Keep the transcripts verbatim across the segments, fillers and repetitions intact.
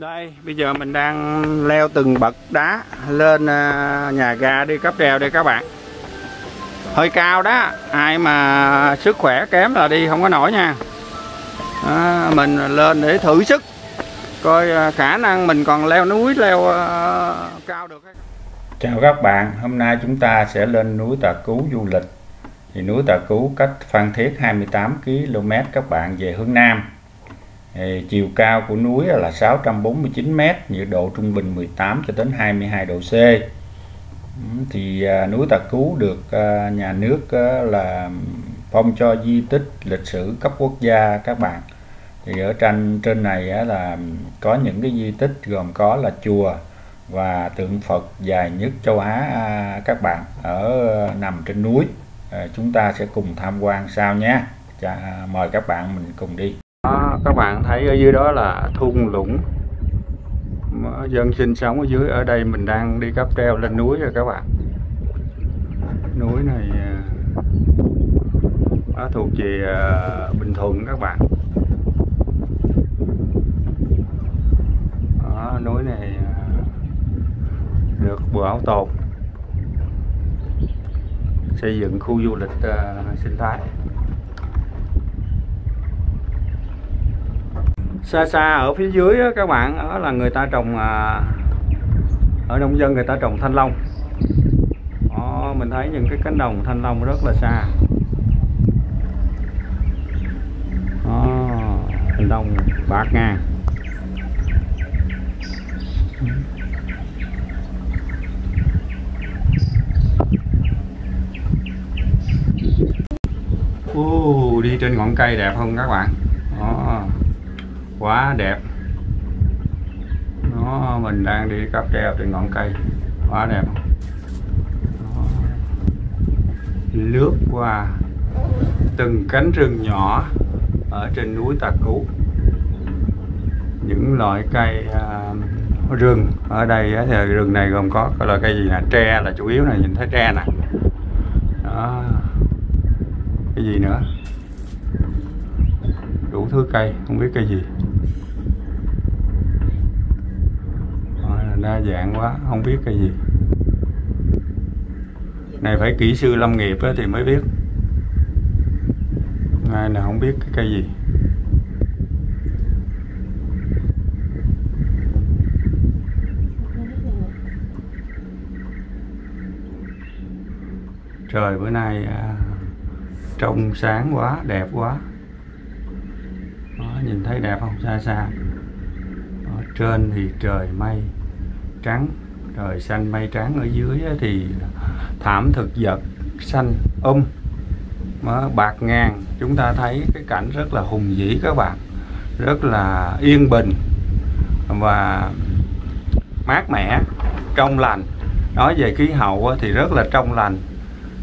Đây, bây giờ mình đang leo từng bậc đá lên nhà ga đi cáp treo đây các bạn. Hơi cao đó, ai mà sức khỏe kém là đi không có nổi nha. À, mình lên để thử sức coi khả năng mình còn leo núi leo uh, cao được. Chào các bạn, hôm nay chúng ta sẽ lên núi Tà Cú du lịch. Thì núi Tà Cú cách Phan Thiết hai mươi tám ki lô mét các bạn về hướng nam. Thì chiều cao của núi là sáu trăm bốn mươi chín mét, nhiệt độ trung bình mười tám cho đến hai mươi hai độ C. Thì núi Tà Cú được nhà nước là phong cho di tích lịch sử cấp quốc gia các bạn. Thì ở trên trên này là có những cái di tích gồm có là chùa và tượng Phật dài nhất châu Á các bạn, ở nằm trên núi. Chúng ta sẽ cùng tham quan sau nhé. Mời các bạn mình cùng đi. Đó, các bạn thấy ở dưới đó là thung lũng dân sinh sống ở dưới. Ở đây mình đang đi cáp treo lên núi rồi các bạn. Núi này nó thuộc về Bình Thuận các bạn. Đó, núi này được bảo tồn xây dựng khu du lịch uh, sinh thái. Xa xa ở phía dưới đó, các bạn, đó là người ta trồng uh, ở nông dân người ta trồng thanh long. Đó, mình thấy những cái cánh đồng thanh long rất là xa. Đó, thanh long bạc ngàn. Uh, đi trên ngọn cây đẹp không các bạn? Đó, quá đẹp. Đó, mình đang đi cáp treo trên ngọn cây, quá đẹp. Đó, lướt qua từng cánh rừng nhỏ ở trên núi Tà Cú. Những loại cây uh, rừng ở đây thì rừng này gồm có loại cây gì nè, tre là chủ yếu này, nhìn thấy tre nè. Đó, cái gì nữa, đủ thứ cây, không biết cây gì. Đa dạng quá, không biết cây gì này, phải kỹ sư lâm nghiệp thì mới biết. Này là không biết cái cây gì. Trời bữa nay trông sáng quá, đẹp quá. Đó, nhìn thấy đẹp không? Xa xa ở trên thì trời mây trắng, trời xanh mây trắng, ở dưới thì thảm thực vật xanh um bạc ngàn. Chúng ta thấy cái cảnh rất là hùng vĩ các bạn, rất là yên bình và mát mẻ, trong lành. Nói về khí hậu thì rất là trong lành,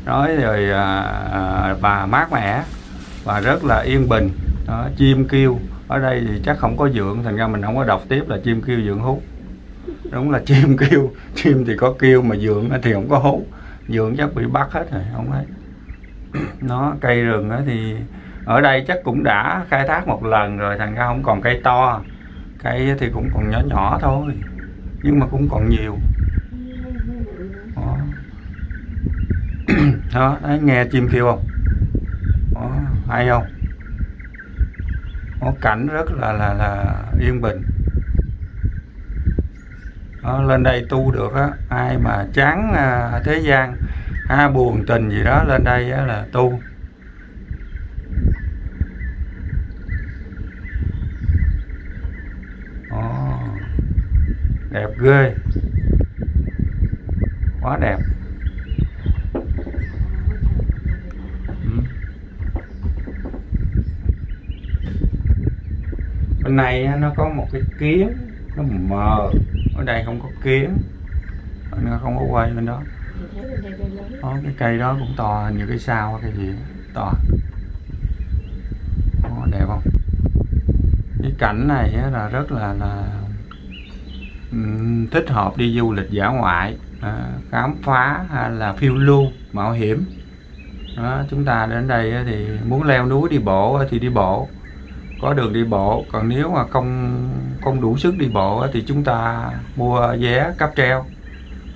nói rồi và mát mẻ và rất là yên bình. Đó, chim kêu ở đây thì chắc không có dượng, thành ra mình không có đọc tiếp là chim kêu dượng hú. Đúng là chim kêu, chim thì có kêu mà dượng thì không có hú, dượng chắc bị bắt hết rồi không thấy. Nó cây rừng thì ở đây chắc cũng đã khai thác một lần rồi, thành ra không còn cây to, cây thì cũng còn nhỏ nhỏ thôi nhưng mà cũng còn nhiều. Đó. Đó, đấy, nghe chim kêu không? Đó, hay không? Đó, cảnh rất là là là yên bình. Đó, lên đây tu được á, ai mà chán à, thế gian, à, buồn tình gì đó lên đây á, là tu. Đó, đẹp ghê, quá đẹp. Bên này nó có một cái kiến, nó mờ, ở đây không có kiến, nó không có quay bên đó. Đó, cái cây đó cũng to, như cái sao cái gì to. Đó, đẹp không? Cái cảnh này là rất là, là um, thích hợp đi du lịch dã ngoại, à, khám phá hay là phiêu lưu mạo hiểm. Đó, chúng ta đến đây thì muốn leo núi đi bộ thì đi bộ, có đường đi bộ. Còn nếu mà không không đủ sức đi bộ thì chúng ta mua vé cáp treo,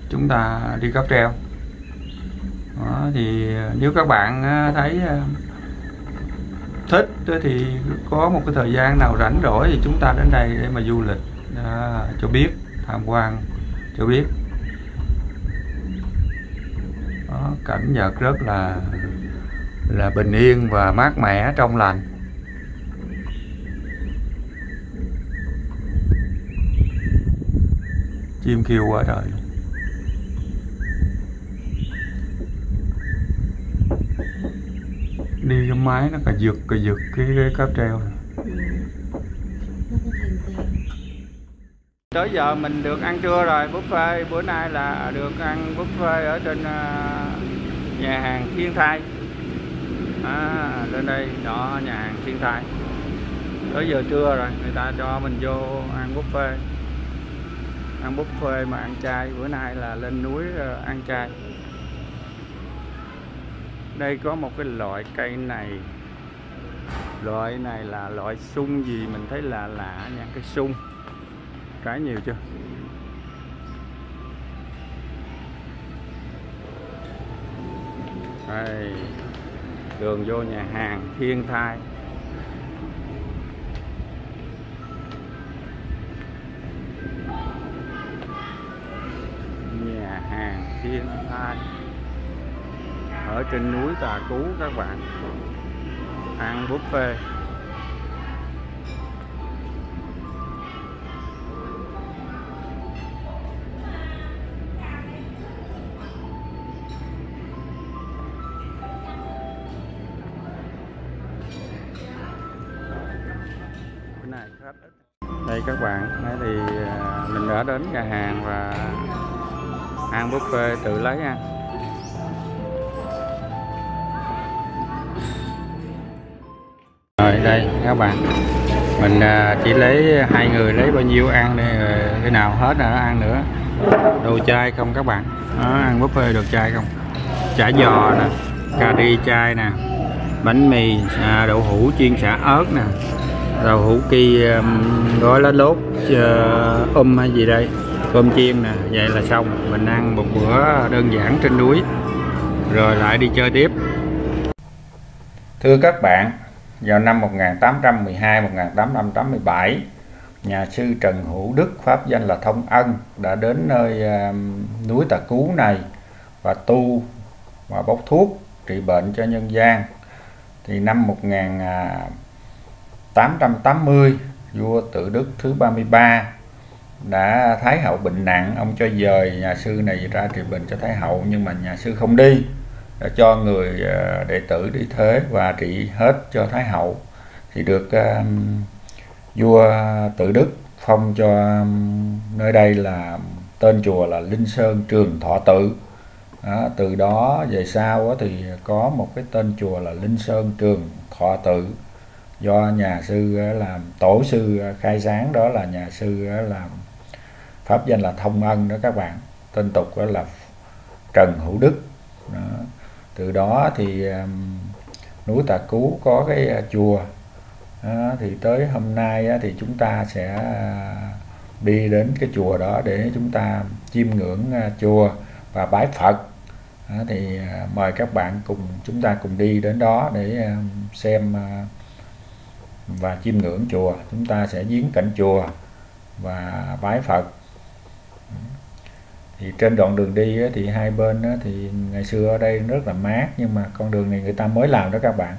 chúng ta đi cáp treo. Đó, thì nếu các bạn thấy thích thì có một cái thời gian nào rảnh rỗi thì chúng ta đến đây để mà du lịch à, cho biết, tham quan cho biết. Đó, cảnh vật rất là là bình yên và mát mẻ trong lành. Chim kêu quá trời. Đi với máy nó cà giật cà giật cái cáp treo. Tới giờ mình được ăn trưa rồi, buffet bữa nay là được ăn buffet ở trên nhà hàng Thiên Thai. À, lên đây đó, nhà hàng Thiên Thai. Tới giờ trưa rồi, người ta cho mình vô ăn buffet. Ăn buffet mà ăn chay, bữa nay là lên núi ăn chay. Đây có một cái loại cây này. Loại này là loại sung gì mình thấy lạ lạ nha, cái sung. Trái nhiều chưa? Đây, đường vô nhà hàng Thiên Thai. Nhà hàng Thiên Thai ở trên núi Tà Cú các bạn, ăn buffet. Đây các bạn, thì mình đã đến nhà hàng và ăn buffet tự lấy ăn. Rồi đây các bạn, mình chỉ lấy hai người lấy bao nhiêu ăn đây, cái nào hết là nó ăn nữa. Đồ chay không các bạn, đó, ăn buffet được chay không? Chả giò nè, cà ri chay nè, bánh mì, đậu hũ chiên sả ớt nè. Đậu hũ ki gói lá lốt um hay gì đây, cơm chiên nè, vậy là xong. Mình ăn một bữa đơn giản trên núi rồi lại đi chơi tiếp. Thưa các bạn, vào năm một nghìn tám trăm mười hai một nghìn tám trăm tám mươi bảy, nhà sư Trần Hữu Đức, pháp danh là Thông Ân, đã đến nơi núi Tà Cú này và tu và bốc thuốc trị bệnh cho nhân gian. Thì năm một nghìn tám trăm tám mươi, vua Tự Đức thứ ba mươi ba đã Thái Hậu bệnh nặng, ông cho dời nhà sư này ra trị bệnh cho Thái Hậu, nhưng mà nhà sư không đi, đã cho người đệ tử đi thế và trị hết cho Thái Hậu. Thì được uh, vua Tự Đức phong cho um, nơi đây là tên chùa là Linh Sơn Trường Thọ Tự. Đó, từ đó về sau thì có một cái tên chùa là Linh Sơn Trường Thọ Tự, do nhà sư làm tổ sư khai sáng, đó là nhà sư làm pháp danh là Thông Ân đó các bạn, tên tục đó là Trần Hữu Đức đó. Từ đó thì núi Tà Cú có cái chùa đó, thì tới hôm nay thì chúng ta sẽ đi đến cái chùa đó để chúng ta chiêm ngưỡng chùa và bái Phật đó. Thì mời các bạn cùng chúng ta cùng đi đến đó để xem và chiêm ngưỡng chùa. Chúng ta sẽ viếng cảnh chùa và bái Phật. Thì trên đoạn đường đi thì hai bên thì ngày xưa ở đây rất là mát, nhưng mà con đường này người ta mới làm đó các bạn,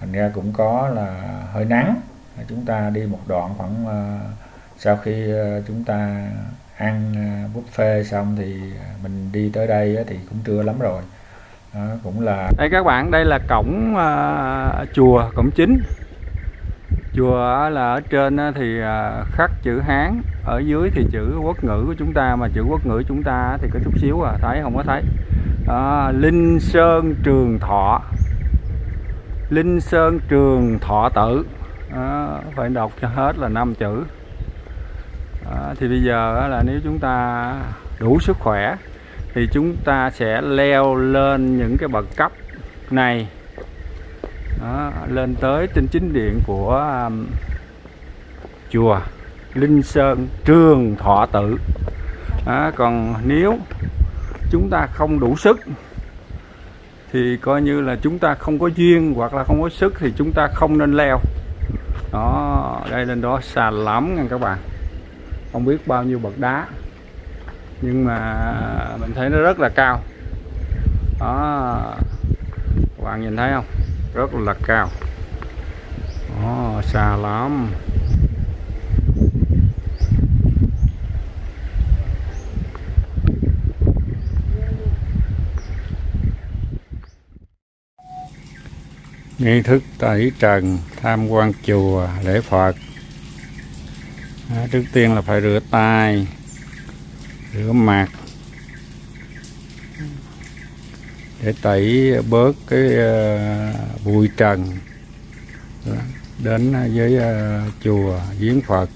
thành ra cũng có là hơi nắng. Chúng ta đi một đoạn khoảng sau khi chúng ta ăn buffet xong thì mình đi tới đây thì cũng trưa lắm rồi. Đó, cũng là đây các bạn, đây là cổng uh, chùa, cổng chính. Chùa là ở trên thì khắc chữ Hán, ở dưới thì chữ quốc ngữ của chúng ta, mà chữ quốc ngữ chúng ta thì có chút xíu à, thấy không có thấy à, Linh Sơn Trường Thọ, Linh Sơn Trường Thọ Tự à, phải đọc cho hết là năm chữ à. Thì bây giờ là nếu chúng ta đủ sức khỏe thì chúng ta sẽ leo lên những cái bậc cấp này đó, lên tới trên chính điện của um, chùa Linh Sơn Trường Thọ Tự. À, còn nếu chúng ta không đủ sức thì coi như là chúng ta không có duyên hoặc là không có sức thì chúng ta không nên leo. Đó, đây lên đó xa lắm nha các bạn, không biết bao nhiêu bậc đá nhưng mà mình thấy nó rất là cao. Đó, các bạn nhìn thấy không, rất là cao. Đó, xa lắm. Nghi thức tẩy trần, tham quan chùa, lễ Phật. Đó, trước tiên là phải rửa tay, rửa mặt để tẩy bớt cái uh, bụi trần. Đó, đến với uh, chùa viếng Phật.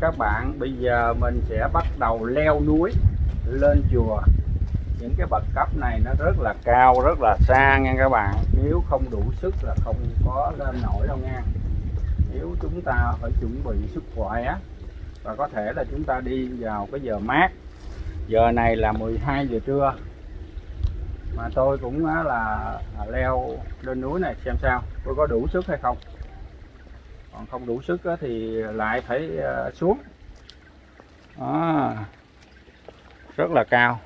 Các bạn, bây giờ mình sẽ bắt đầu leo núi lên chùa. Những cái bậc cấp này nó rất là cao, rất là xa nha các bạn. Nếu không đủ sức là không có lên nổi đâu nha. Nếu chúng ta phải chuẩn bị sức khỏe và có thể là chúng ta đi vào cái giờ mát. Giờ này là mười hai giờ trưa. Mà tôi cũng là leo lên núi này xem sao, tôi có đủ sức hay không. Còn không đủ sức thì lại phải xuống. Đó, rất là cao.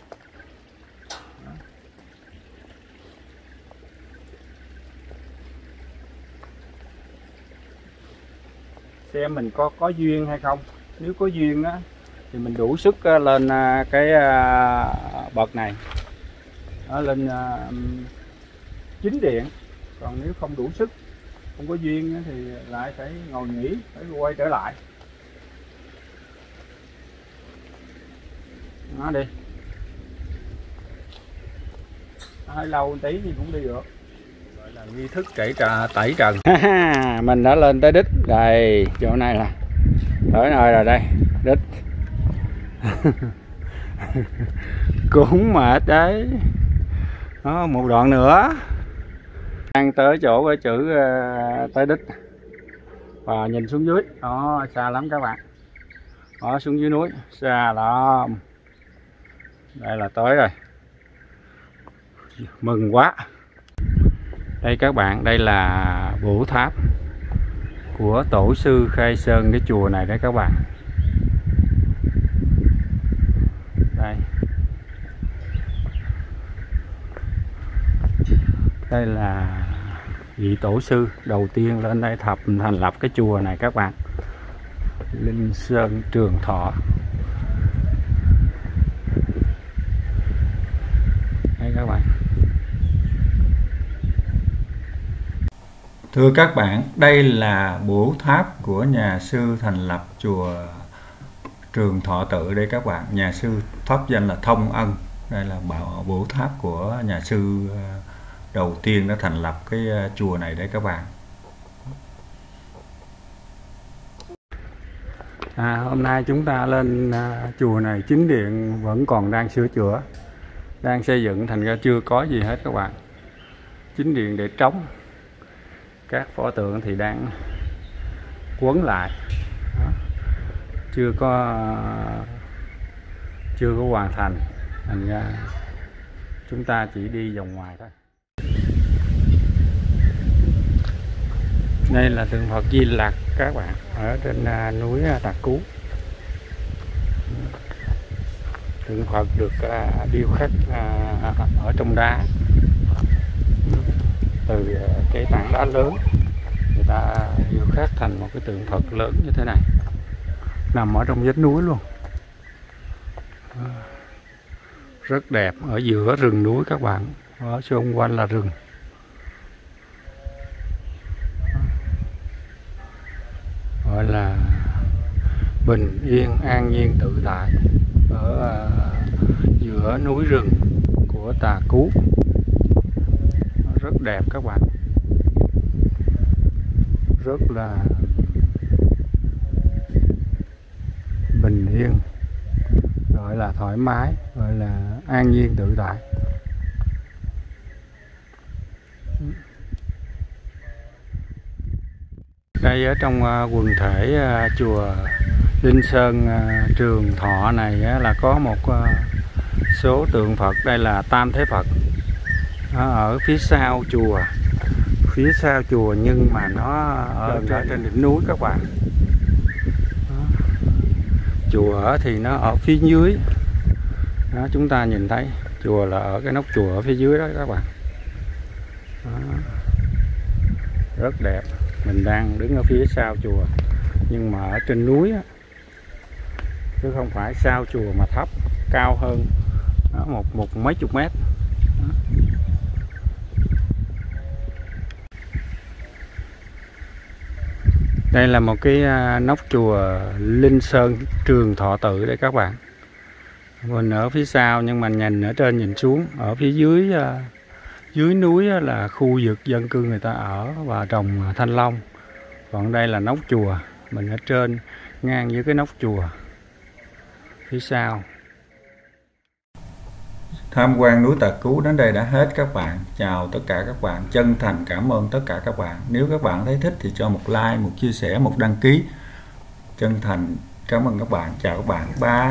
Xem mình có có duyên hay không. Nếu có duyên á thì mình đủ sức lên cái bậc này. Đó, lên chính điện. Còn nếu không đủ sức, không có duyên thì lại phải ngồi nghỉ, phải quay trở lại. Nó đi hơi lâu tí thì cũng đi được. Gọi là nghi thức tẩy trần, tẩy trần. Mình đã lên tới đích đây, chỗ này là tới nơi rồi đây, đích. Cũng mệt đấy. Đó, một đoạn nữa đang tới chỗ cái chữ uh, tới đích và nhìn xuống dưới. Đó, xa lắm các bạn. Đó, xuống dưới núi xa lắm. Đây là tới rồi, mừng quá. Đây các bạn, đây là bửu tháp của tổ sư khai sơn cái chùa này đấy các bạn. Đây, đây là vị tổ sư đầu tiên lên đây thập thành lập cái chùa này các bạn, Linh Sơn Trường Thọ. Đây các bạn. Thưa các bạn, đây là bửu tháp của nhà sư thành lập chùa Trường Thọ Tự đây các bạn. Nhà sư pháp danh là Thông Ân. Đây là bửu tháp của nhà sư đầu tiên đã thành lập cái chùa này đấy các bạn. À, hôm nay chúng ta lên chùa này, chính điện vẫn còn đang sửa chữa, đang xây dựng, thành ra chưa có gì hết các bạn. Chính điện để trống, các pho tượng thì đang quấn lại. Đó, chưa có chưa có hoàn thành, thành ra chúng ta chỉ đi vòng ngoài thôi. Đây là tượng Phật Di Lặc các bạn, ở trên núi Tà Cú. Tượng Phật được điêu khắc ở trong đá, từ cái tảng đá lớn người ta điêu khắc thành một cái tượng Phật lớn như thế này, nằm ở trong vách núi luôn. Rất đẹp, ở giữa rừng núi các bạn, ở xung quanh là rừng. Gọi là bình yên, an nhiên, tự tại ở giữa núi rừng của Tà Cú. Rất đẹp các bạn. rất là bình yên, gọi là thoải mái, gọi là an nhiên tự tại. Đây ở trong quần thể chùa Linh Sơn Trường Thọ này là có một số tượng Phật, đây là Tam Thế Phật ở phía sau chùa, phía sau chùa nhưng mà nó ở trên, trên đỉnh núi các bạn. Chùa thì nó ở phía dưới đó, chúng ta nhìn thấy chùa là ở cái nóc chùa ở phía dưới đó các bạn đó. Rất đẹp, mình đang đứng ở phía sau chùa nhưng mà ở trên núi đó, chứ không phải sau chùa mà thấp, cao hơn đó, một một mấy chục mét đó. Đây là một cái nóc chùa Linh Sơn Trường Thọ Tự đây các bạn. Mình ở phía sau nhưng mà nhìn ở trên nhìn xuống, ở phía dưới dưới núi là khu vực dân cư người ta ở và trồng thanh long. Còn đây là nóc chùa, mình ở trên ngang với cái nóc chùa phía sau. Tham quan núi Tà Cú đến đây đã hết các bạn. Chào tất cả các bạn, chân thành cảm ơn tất cả các bạn. Nếu các bạn thấy thích thì cho một like, một chia sẻ, một đăng ký. Chân thành cảm ơn các bạn, chào các bạn, bye.